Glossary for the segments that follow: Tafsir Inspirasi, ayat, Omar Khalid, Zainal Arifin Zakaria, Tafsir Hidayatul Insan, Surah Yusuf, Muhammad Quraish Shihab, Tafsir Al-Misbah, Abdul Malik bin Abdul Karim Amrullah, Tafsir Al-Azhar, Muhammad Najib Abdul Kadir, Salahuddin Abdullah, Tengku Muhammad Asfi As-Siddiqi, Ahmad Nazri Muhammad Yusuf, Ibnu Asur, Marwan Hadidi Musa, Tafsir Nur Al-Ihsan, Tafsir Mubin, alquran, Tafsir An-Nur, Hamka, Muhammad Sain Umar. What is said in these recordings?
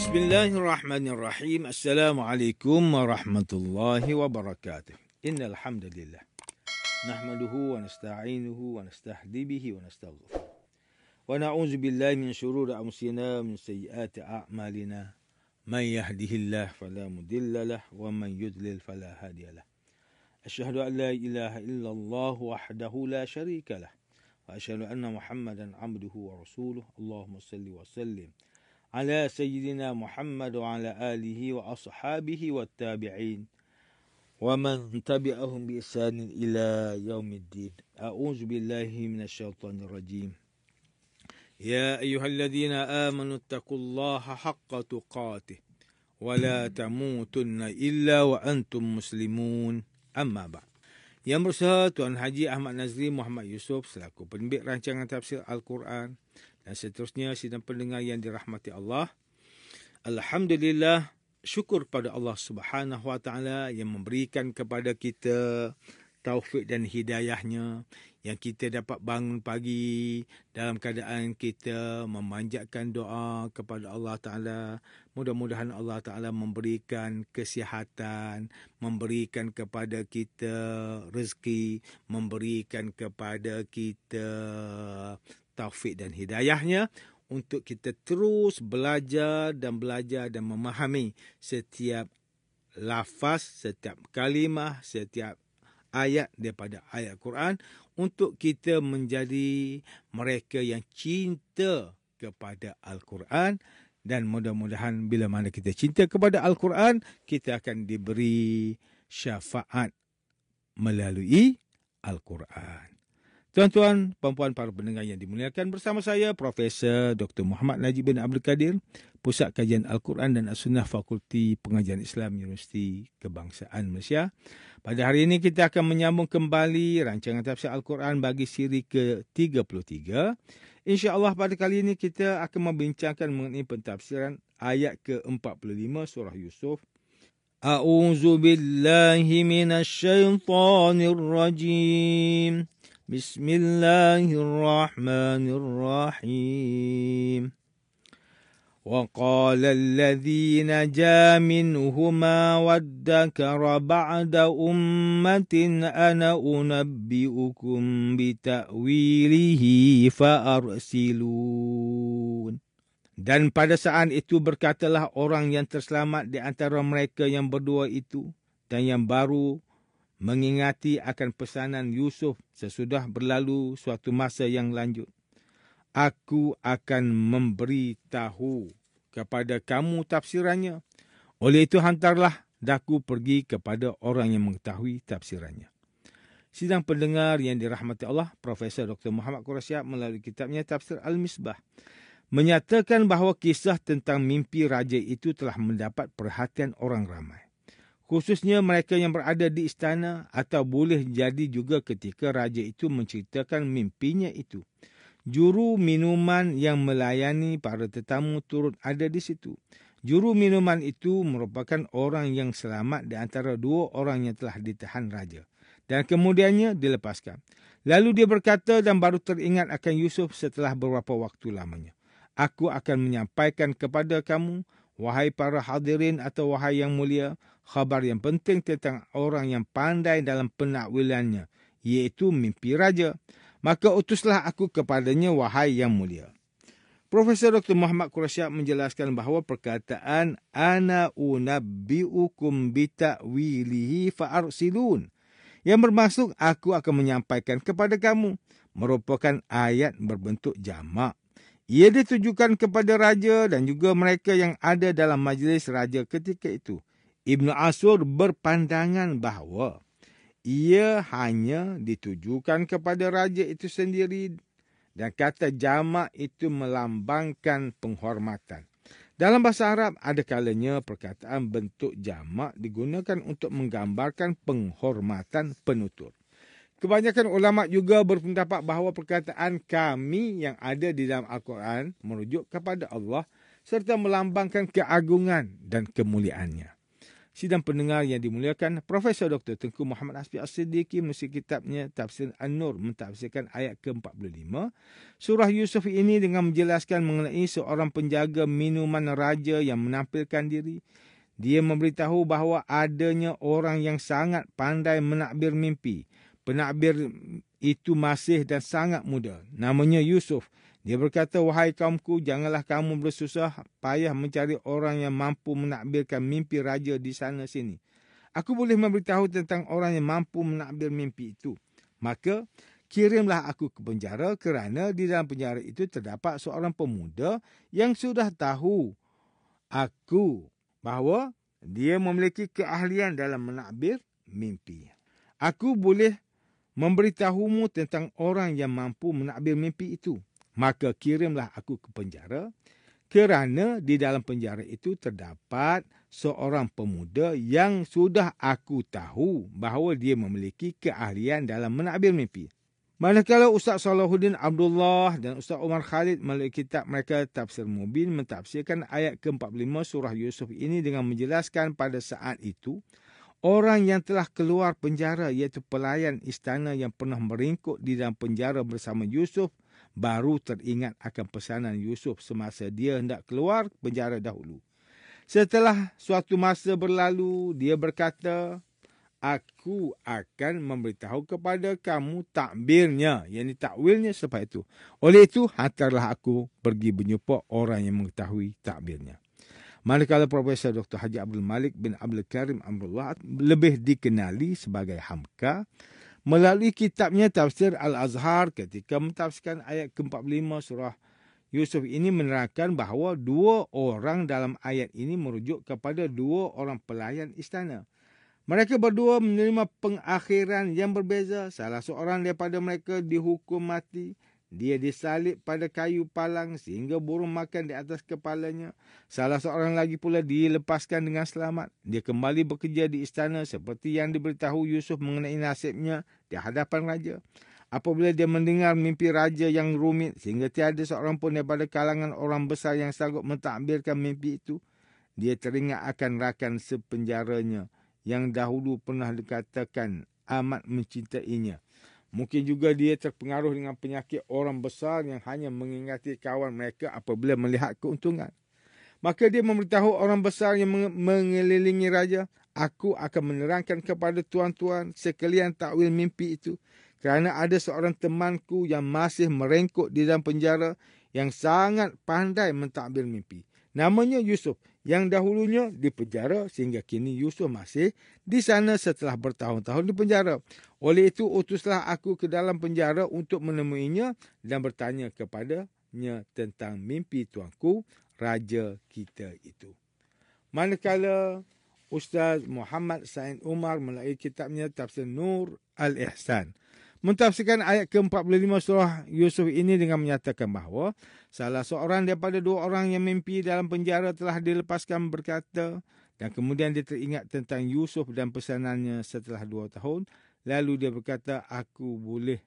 Bismillahirrahmanirrahim. Assalamualaikum warahmatullahi wabarakatuh. Innal hamdalillah nahmaduhu wa nasta'inuhu wa nastahdi bihi wa nastaghfiruh. Wa na'udzu billahi min syururi anfusina min sayyiati a'malina. May yahdihillahu fala mudilla lahu wa man yudlil fala hadiya lahu. Asyhadu an la ilaha illallah wahdahu la syarika lah. Wa asyhadu anna Muhammadan 'abduhu wa rasuluh. Allahumma shalli wa sallim ala sayyidina Muhammad wa ala alihi wa ashabihi wa tabi'in wa man tabi'ahum bi ihsanin ila yaumiddin. A'udzu billahi minasy syaithanir rajim. Ya ayyuhalladzina amanu taqullaha haqqa tuqatih wa la tamutunna illa wa antum muslimun. Amma ba'd. Yang berusaha Tuan Haji Ahmad Nazri Muhammad Yusuf selaku penerbit rancangan tafsir Al-Quran dan seterusnya sidang pendengar yang dirahmati Allah. Alhamdulillah, syukur pada Allah Subhanahu Wa Taala yang memberikan kepada kita taufik dan hidayahnya yang kita dapat bangun pagi dalam keadaan kita memanjatkan doa kepada Allah Ta'ala. Mudah-mudahan Allah Ta'ala memberikan kesihatan, memberikan kepada kita rezeki, memberikan kepada kita taufik dan hidayahnya untuk kita terus belajar dan memahami setiap lafaz, setiap kalimah, setiap ayat daripada ayat Quran untuk kita menjadi mereka yang cinta kepada Al-Quran. Dan mudah-mudahan bila mana kita cinta kepada Al-Quran, kita akan diberi syafaat melalui Al-Quran. Tuan-tuan, puan-puan, para pendengar yang dimuliakan, bersama saya Profesor Dr. Muhammad Najib Abdul Kadir, Pusat Kajian Al-Quran dan As-Sunnah, Fakulti Pengajian Islam Universiti Kebangsaan Malaysia. Pada hari ini kita akan menyambung kembali rancangan tafsir Al-Quran bagi siri ke-33. InsyaAllah pada kali ini kita akan membincangkan mengenai pentafsiran ayat ke-45 surah Yusuf. A'udzu billahi minasy syaithanir rajim. Bismillahirrahmanirrahim. وقال الذين جاء منهما وادكر بعد أمة أنا أنبئكم بتأويله فأرسلون. Dan pada saat itu berkatalah orang yang terselamat di antara mereka yang berdua itu dan yang baru mengingati akan pesanan Yusuf sesudah berlalu suatu masa yang lanjut. Aku akan memberitahu kepada kamu tafsirannya. Oleh itu hantarlah daku pergi kepada orang yang mengetahui tafsirannya. Sidang pendengar yang dirahmati Allah, Profesor Dr. Muhammad Quraish Shihab melalui kitabnya Tafsir Al-Misbah menyatakan bahawa kisah tentang mimpi raja itu telah mendapat perhatian orang ramai, khususnya mereka yang berada di istana, atau boleh jadi juga ketika raja itu menceritakan mimpinya itu. Juru minuman yang melayani para tetamu turut ada di situ. Juru minuman itu merupakan orang yang selamat di antara dua orang yang telah ditahan raja dan kemudiannya dilepaskan. Lalu dia berkata dan baru teringat akan Yusuf setelah beberapa waktu lamanya. Aku akan menyampaikan kepada kamu, wahai para hadirin atau wahai yang mulia, khabar yang penting tentang orang yang pandai dalam penakwilannya, iaitu mimpi raja. Maka utuslah aku kepadanya, wahai yang mulia. Profesor Dr. Muhammad Quraish Shihab menjelaskan bahawa perkataan ana unabbiukum bita'wilihi fa'arsilun yang bermaksud aku akan menyampaikan kepada kamu merupakan ayat berbentuk jamak. Ia ditujukan kepada raja dan juga mereka yang ada dalam majlis raja ketika itu. Ibnu Asur berpandangan bahawa ia hanya ditujukan kepada raja itu sendiri dan kata jamak itu melambangkan penghormatan. Dalam bahasa Arab, ada kalanya perkataan bentuk jamak digunakan untuk menggambarkan penghormatan penutur. Kebanyakan ulama juga berpendapat bahawa perkataan kami yang ada di dalam Al-Quran merujuk kepada Allah serta melambangkan keagungan dan kemuliaannya. Sidang pendengar yang dimuliakan, Profesor Dr. Tengku Muhammad Asfi As-Siddiqi menulis kitabnya Tafsir An-Nur mentafsirkan ayat ke-45 Surah Yusuf ini dengan menjelaskan mengenai seorang penjaga minuman raja yang menampilkan diri. Dia memberitahu bahawa adanya orang yang sangat pandai menakbir mimpi. Penakbir itu masih dan sangat muda. Namanya Yusuf. Dia berkata, wahai kaumku, janganlah kamu bersusah payah mencari orang yang mampu menakbirkan mimpi raja di sana sini. Aku boleh memberitahu tentang orang yang mampu menakbir mimpi itu. Maka, kirimlah aku ke penjara kerana di dalam penjara itu terdapat seorang pemuda yang sudah tahu aku bahawa dia memiliki keahlian dalam menakbir mimpi. Aku boleh memberitahumu tentang orang yang mampu menakbir mimpi itu. Maka kirimlah aku ke penjara kerana di dalam penjara itu terdapat seorang pemuda yang sudah aku tahu bahawa dia memiliki keahlian dalam menakbir mimpi. Manakala Ustaz Salahuddin Abdullah dan Ustaz Omar Khalid melalui kitab mereka Tafsir Mubin mentafsirkan ayat ke-45 surah Yusuf ini dengan menjelaskan pada saat itu orang yang telah keluar penjara iaitu pelayan istana yang pernah meringkuk di dalam penjara bersama Yusuf baru teringat akan pesanan Yusuf semasa dia hendak keluar penjara dahulu. Setelah suatu masa berlalu, dia berkata, aku akan memberitahu kepada kamu takbirnya, yakni takwilnya sebab itu. Oleh itu, hantarlah aku pergi berjumpa orang yang mengetahui takbirnya. Manakala Profesor Dr. Haji Abdul Malik bin Abdul Karim Amrullah lebih dikenali sebagai Hamka, melalui kitabnya Tafsir Al-Azhar ketika mentafsirkan ayat ke-45 surah Yusuf ini menerangkan bahawa dua orang dalam ayat ini merujuk kepada dua orang pelayan istana. Mereka berdua menerima pengakhiran yang berbeza. Salah seorang daripada mereka dihukum mati. Dia disalib pada kayu palang sehingga burung makan di atas kepalanya. Salah seorang lagi pula dilepaskan dengan selamat. Dia kembali bekerja di istana seperti yang diberitahu Yusuf mengenai nasibnya di hadapan raja. Apabila dia mendengar mimpi raja yang rumit sehingga tiada seorang pun daripada kalangan orang besar yang sanggup mentakbirkan mimpi itu, dia teringat akan rakan sepenjaranya yang dahulu pernah dikatakan amat mencintainya. Mungkin juga dia terpengaruh dengan penyakit orang besar yang hanya mengingati kawan mereka apabila melihat keuntungan. Maka dia memberitahu orang besar yang mengelilingi raja, aku akan menerangkan kepada tuan-tuan sekalian takwil mimpi itu. Kerana ada seorang temanku yang masih merengkuk di dalam penjara yang sangat pandai mentadbir mimpi. Namanya Yusuf yang dahulunya di penjara sehingga kini Yusuf masih di sana setelah bertahun-tahun di penjara. Oleh itu utuslah aku ke dalam penjara untuk menemuinya dan bertanya kepadanya tentang mimpi tuanku raja kita itu. Manakala Ustaz Muhammad Sain Umar melalui kitabnya Tafsir Nur Al-Ihsan mentafsirkan ayat ke-45 surah Yusuf ini dengan menyatakan bahawa salah seorang daripada dua orang yang mimpi dalam penjara telah dilepaskan berkata dan kemudian dia teringat tentang Yusuf dan pesanannya setelah 2 tahun. Lalu dia berkata, aku boleh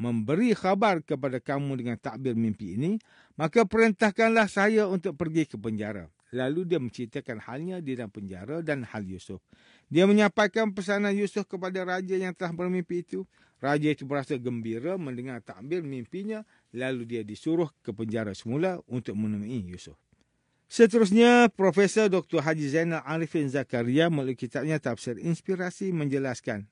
memberi khabar kepada kamu dengan takbir mimpi ini, maka perintahkanlah saya untuk pergi ke penjara. Lalu dia menceritakan halnya di dalam penjara dan hal Yusuf. Dia menyampaikan pesanan Yusuf kepada raja yang telah bermimpi itu. Raja itu berasa gembira mendengar takbir mimpinya. Lalu dia disuruh ke penjara semula untuk menemui Yusuf. Seterusnya, Profesor Dr. Haji Zainal Arifin Zakaria melalui kitabnya Tafsir Inspirasi menjelaskan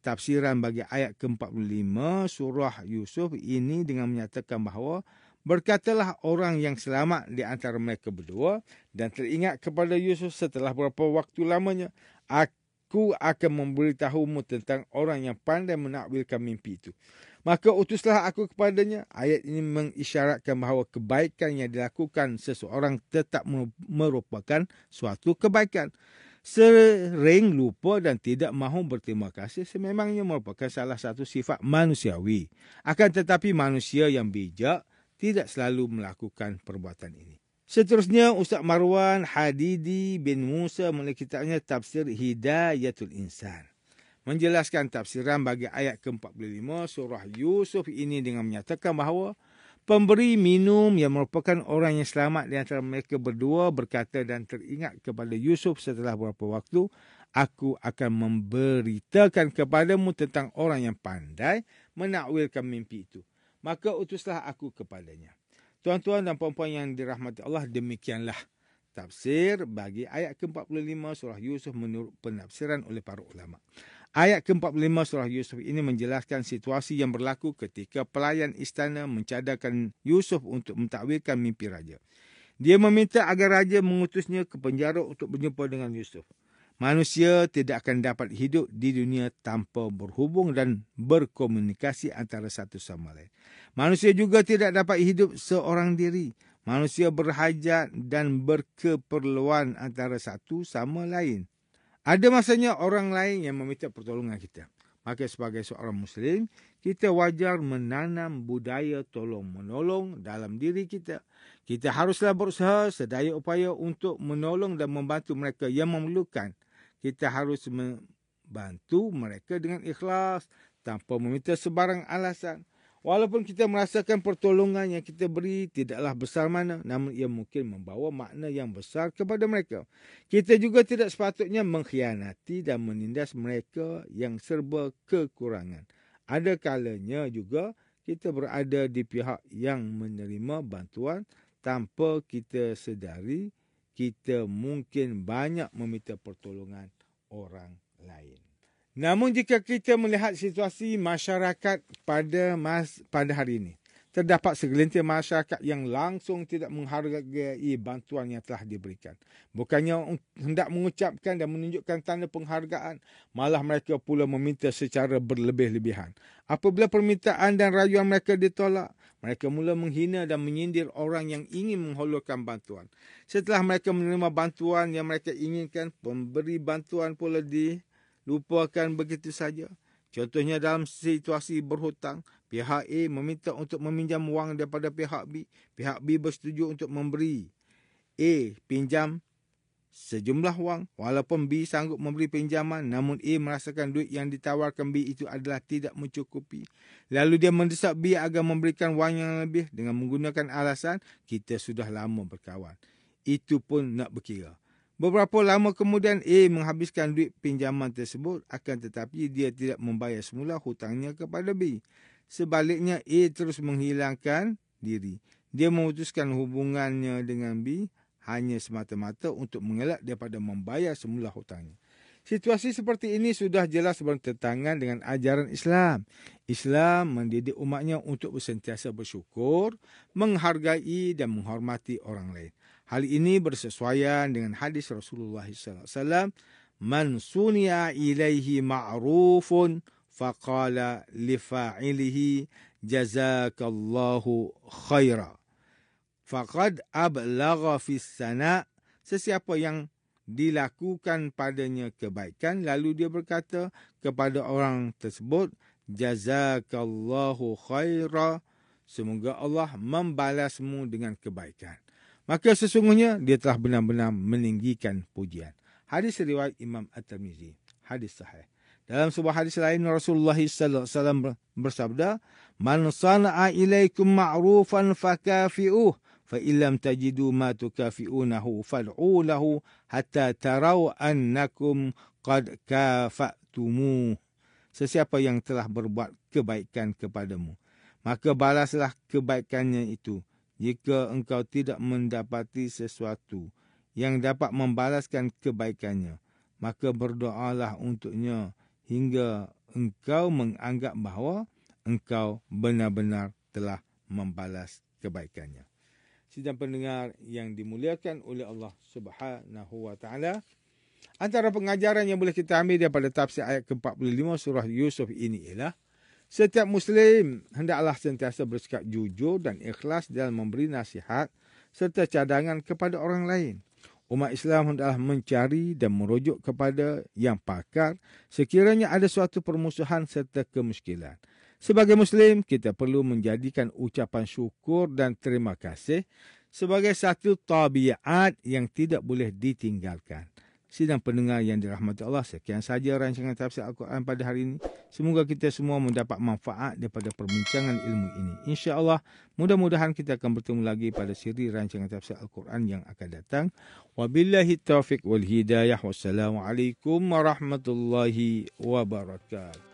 tafsiran bagi ayat ke-45 surah Yusuf ini dengan menyatakan bahawa berkatalah orang yang selamat di antara mereka berdua dan teringat kepada Yusuf setelah beberapa waktu lamanya. Aku akan memberitahumu tentang orang yang pandai menakwilkan mimpi itu. Maka utuslah aku kepadanya. Ayat ini mengisyaratkan bahawa kebaikan yang dilakukan seseorang tetap merupakan suatu kebaikan. Sering lupa dan tidak mahu berterima kasih sememangnya merupakan salah satu sifat manusiawi. Akan tetapi manusia yang bijak tidak selalu melakukan perbuatan ini. Seterusnya, Ustaz Marwan Hadidi bin Musa melalui kitabnya Tafsir Hidayatul Insan menjelaskan tafsiran bagi ayat ke-45 surah Yusuf ini dengan menyatakan bahawa Pemberi minum yang merupakan orang yang selamat di antara mereka berdua berkata dan teringat kepada Yusuf setelah beberapa waktu, aku akan memberitakan kepadamu tentang orang yang pandai menakwilkan mimpi itu. Maka utuslah aku kepadanya. Tuan-tuan dan puan-puan yang dirahmati Allah, demikianlah tafsir bagi ayat ke-45 surah Yusuf menurut penafsiran oleh para ulama. Ayat ke-45 surah Yusuf ini menjelaskan situasi yang berlaku ketika pelayan istana mencadangkan Yusuf untuk mentakwilkan mimpi raja. Dia meminta agar raja mengutusnya ke penjara untuk berjumpa dengan Yusuf. Manusia tidak akan dapat hidup di dunia tanpa berhubung dan berkomunikasi antara satu sama lain. Manusia juga tidak dapat hidup seorang diri. Manusia berhajat dan berkeperluan antara satu sama lain. Ada masanya orang lain yang meminta pertolongan kita. Maka sebagai seorang Muslim, kita wajar menanam budaya tolong-menolong dalam diri kita. Kita haruslah berusaha sedaya upaya untuk menolong dan membantu mereka yang memerlukan. Kita harus membantu mereka dengan ikhlas tanpa meminta sebarang alasan. Walaupun kita merasakan pertolongan yang kita beri tidaklah besar mana, namun ia mungkin membawa makna yang besar kepada mereka. Kita juga tidak sepatutnya mengkhianati dan menindas mereka yang serba kekurangan. Ada kalanya juga kita berada di pihak yang menerima bantuan tanpa kita sedari, kita mungkin banyak meminta pertolongan orang lain. Namun jika kita melihat situasi masyarakat pada hari ini, terdapat segelintir masyarakat yang langsung tidak menghargai bantuan yang telah diberikan. Bukannya hendak mengucapkan dan menunjukkan tanda penghargaan, malah mereka pula meminta secara berlebih-lebihan. Apabila permintaan dan rayuan mereka ditolak, mereka mula menghina dan menyindir orang yang ingin mengholurkan bantuan. Setelah mereka menerima bantuan yang mereka inginkan, pemberi bantuan pula dilupakan begitu saja. Contohnya dalam situasi berhutang, pihak A meminta untuk meminjam wang daripada pihak B. Pihak B bersetuju untuk memberi A pinjam sejumlah wang. Walaupun B sanggup memberi pinjaman, namun A merasakan duit yang ditawarkan B itu adalah tidak mencukupi. Lalu dia mendesak B agar memberikan wang yang lebih dengan menggunakan alasan kita sudah lama berkawan. Itu pun nak berkira. Beberapa lama kemudian A menghabiskan duit pinjaman tersebut, akan tetapi dia tidak membayar semula hutangnya kepada B. Sebaliknya A terus menghilangkan diri. Dia memutuskan hubungannya dengan B hanya semata-mata untuk mengelak daripada membayar semula hutangnya. Situasi seperti ini sudah jelas bertentangan dengan ajaran Islam. Islam mendidik umatnya untuk sentiasa bersyukur, menghargai dan menghormati orang lain. Hal ini bersesuaian dengan hadis Rasulullah SAW. Man sunia ilaihi ma'rufun faqala lifa'ilihi jazakallahu khaira. Faqad ablagha fis sana. Sesiapa yang dilakukan padanya kebaikan, lalu dia berkata kepada orang tersebut, jazakallahu khaira. Semoga Allah membalasmu dengan kebaikan. Maka sesungguhnya dia telah benar-benar meninggikan pujian. Hadis riwayat Imam At-Tirmizi, hadis sahih. Dalam sebuah hadis lain Rasulullah sallallahu alaihi wasallam bersabda, "Man sana'a ilaikum ma'rufan fakafi'uh, fa illam tajidu ma tukafi'unahu fad'u lahu hatta tarau annakum qad kafa'tumuh." Sesiapa yang telah berbuat kebaikan kepadamu, maka balaslah kebaikannya itu. Jika engkau tidak mendapati sesuatu yang dapat membalaskan kebaikannya, maka berdoalah untuknya hingga engkau menganggap bahawa engkau benar-benar telah membalas kebaikannya. Sidang pendengar yang dimuliakan oleh Allah Subhanahu Wa Taala, antara pengajaran yang boleh kita ambil daripada tafsir ayat ke-45 surah Yusuf ini ialah setiap Muslim hendaklah sentiasa bersikap jujur dan ikhlas dalam memberi nasihat serta cadangan kepada orang lain. Umat Islam hendaklah mencari dan merujuk kepada yang pakar sekiranya ada suatu permusuhan serta kemuskilan. Sebagai Muslim, kita perlu menjadikan ucapan syukur dan terima kasih sebagai satu tabiat yang tidak boleh ditinggalkan. Sidang pendengar yang dirahmati Allah, sekian saja rancangan Tafsir Al-Quran pada hari ini. Semoga kita semua mendapat manfaat daripada perbincangan ilmu ini. InsyaAllah, mudah-mudahan kita akan bertemu lagi pada siri rancangan Tafsir Al-Quran yang akan datang. Wabillahi taufiq wal hidayah. Wassalamualaikum warahmatullahi wabarakatuh.